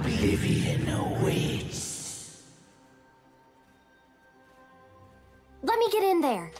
Oblivion awaits. Let me get in there.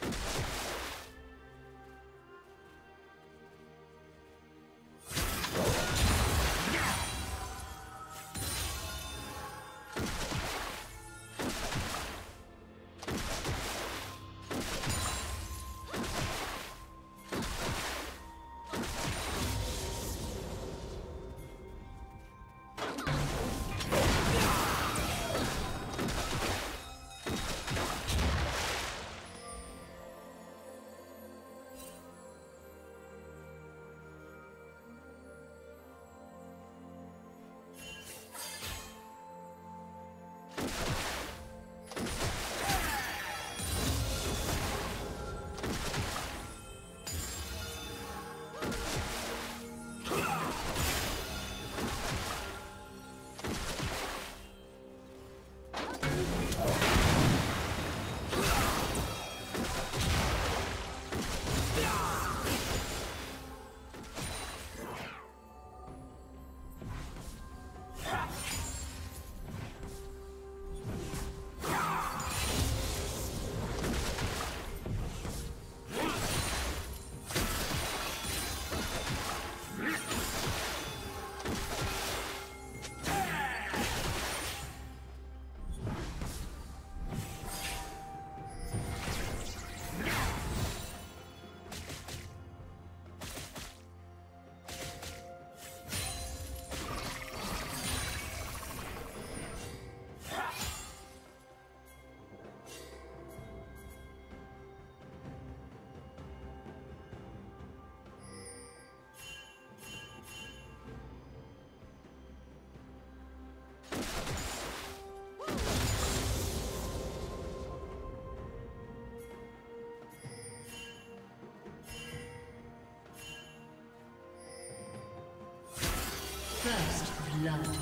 First blood.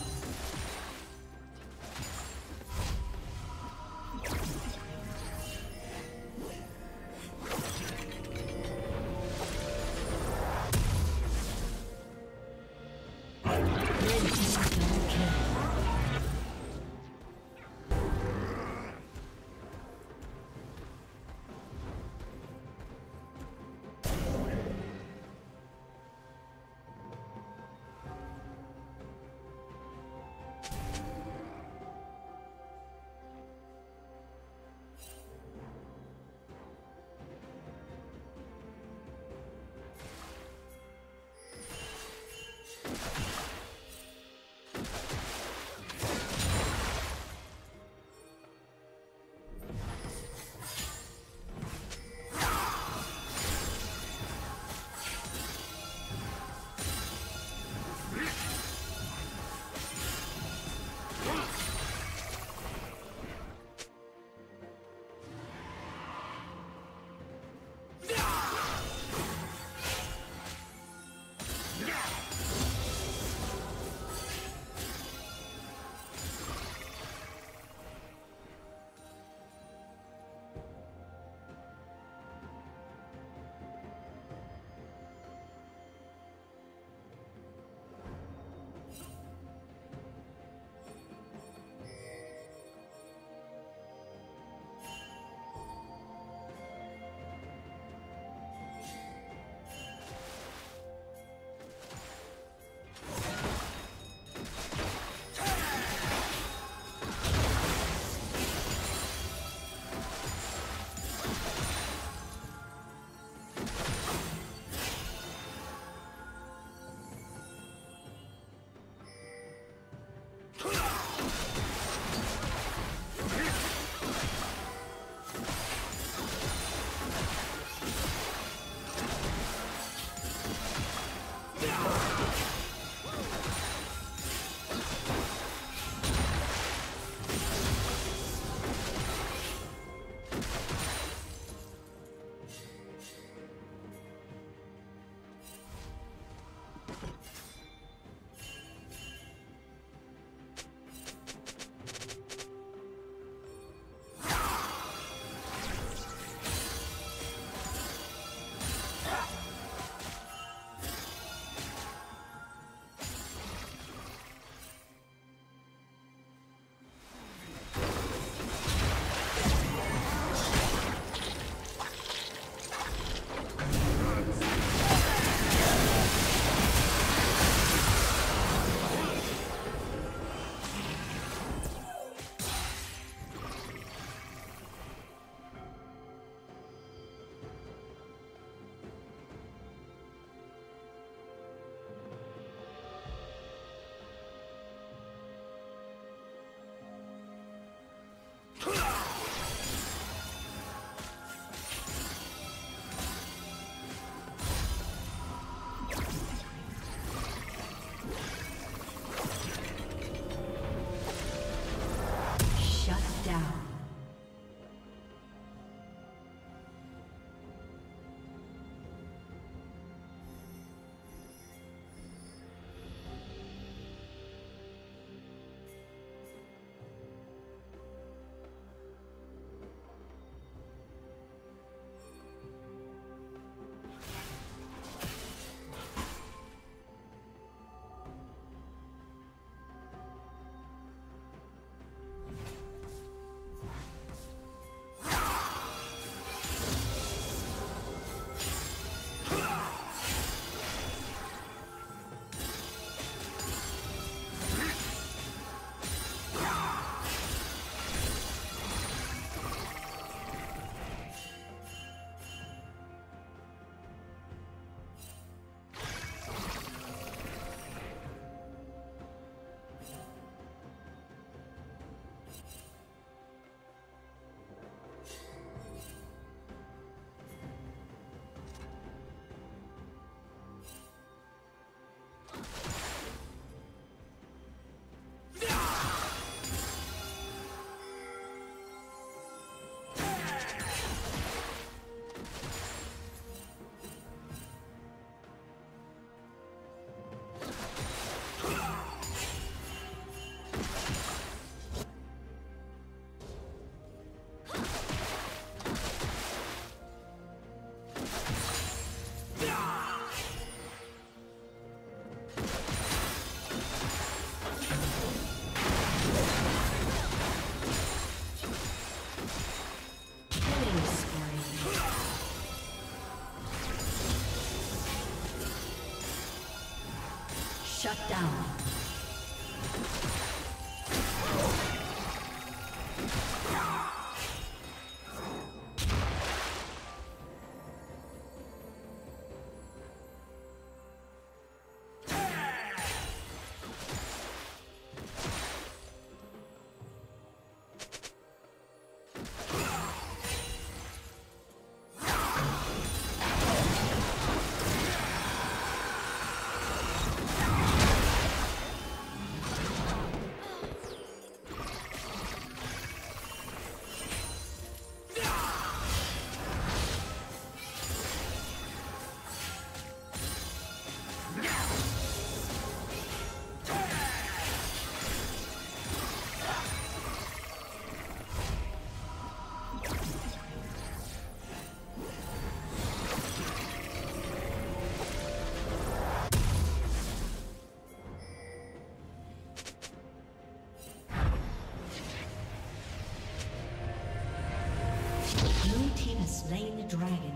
slain the dragon.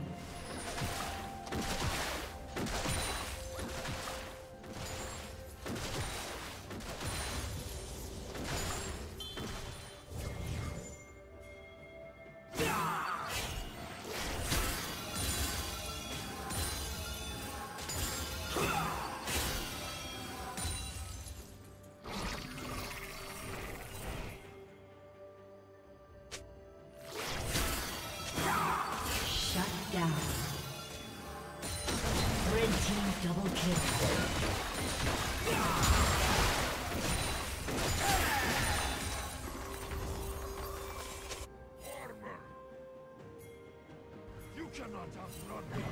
Cannot outrun me.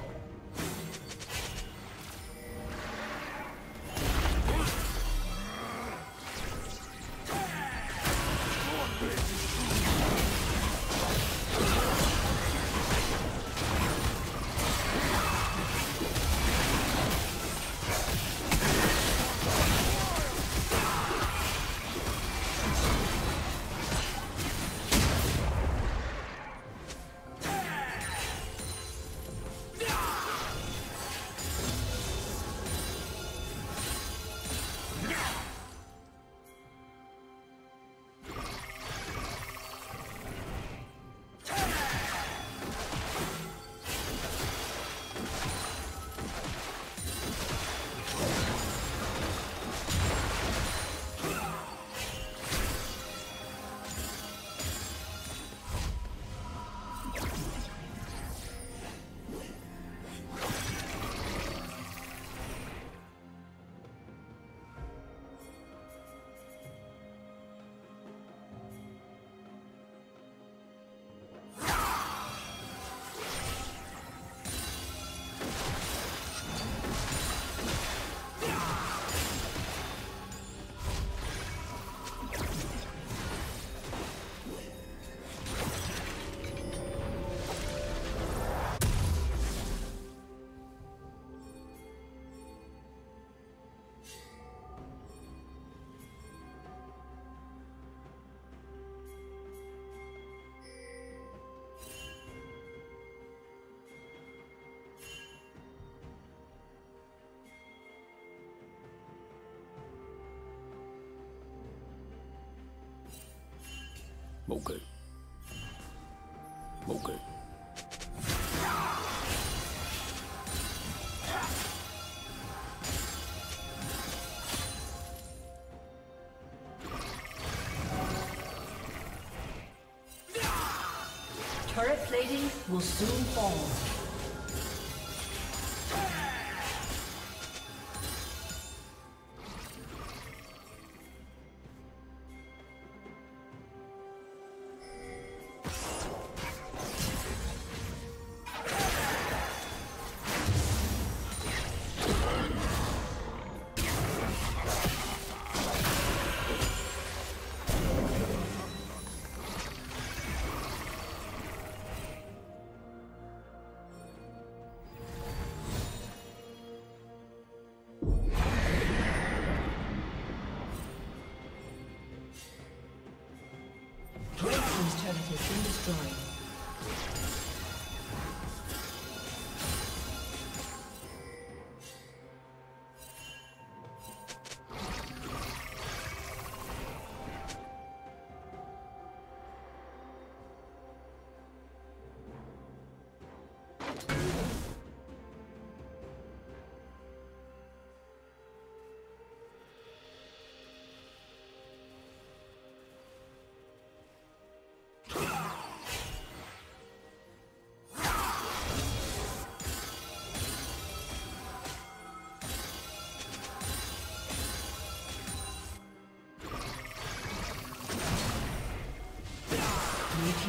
Okay. Okay. Turret plating will soon fall.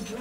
the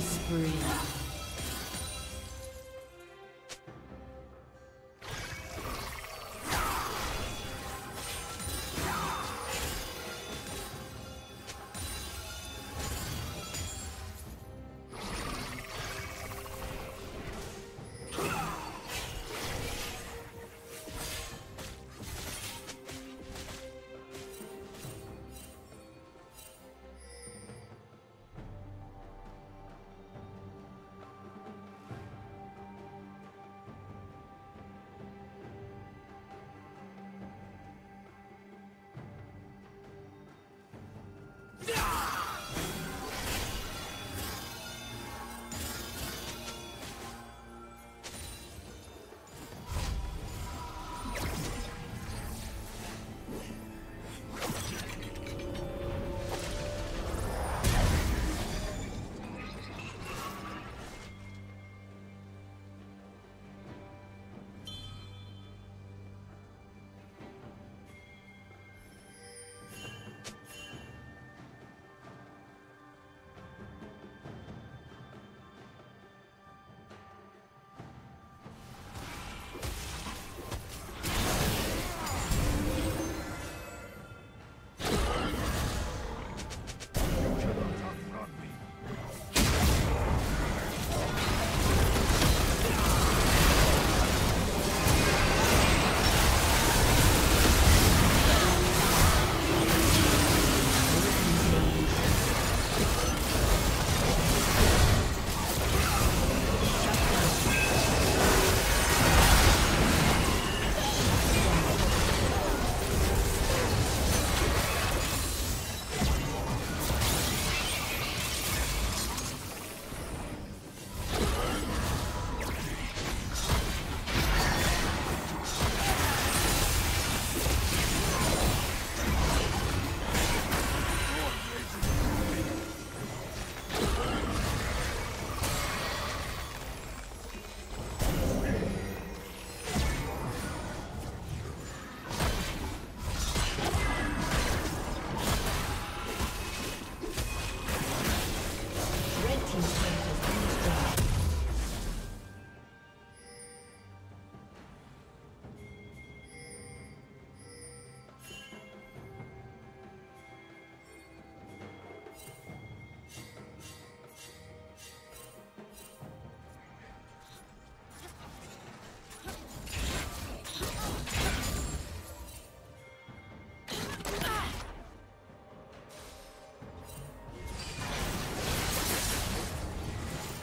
Spree.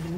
Blue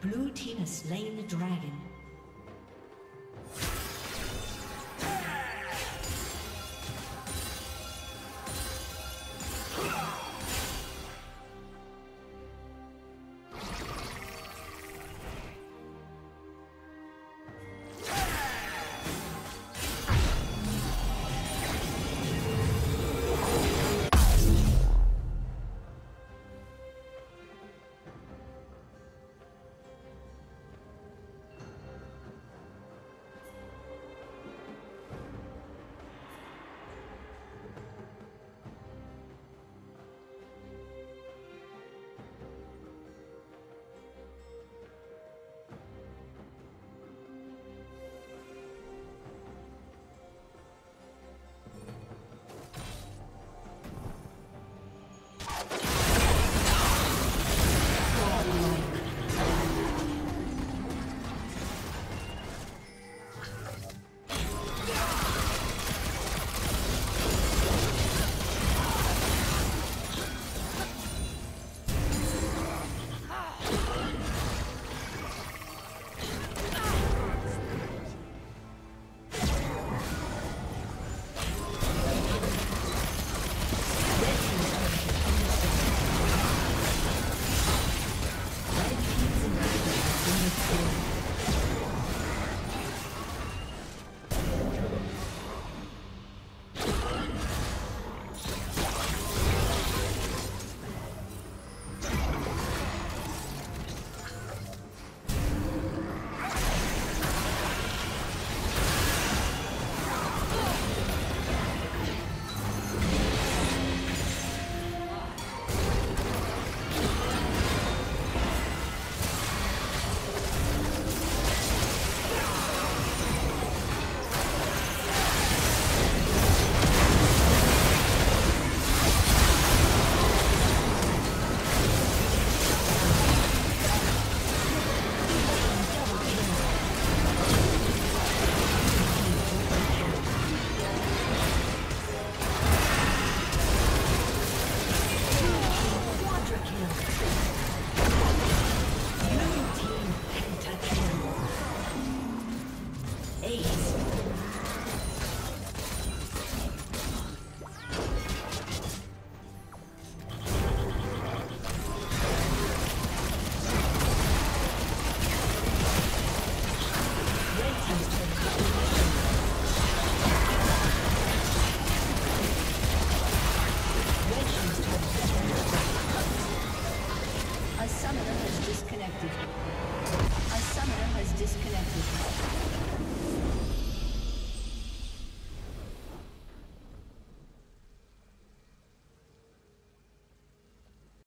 Blue team has slain the dragon.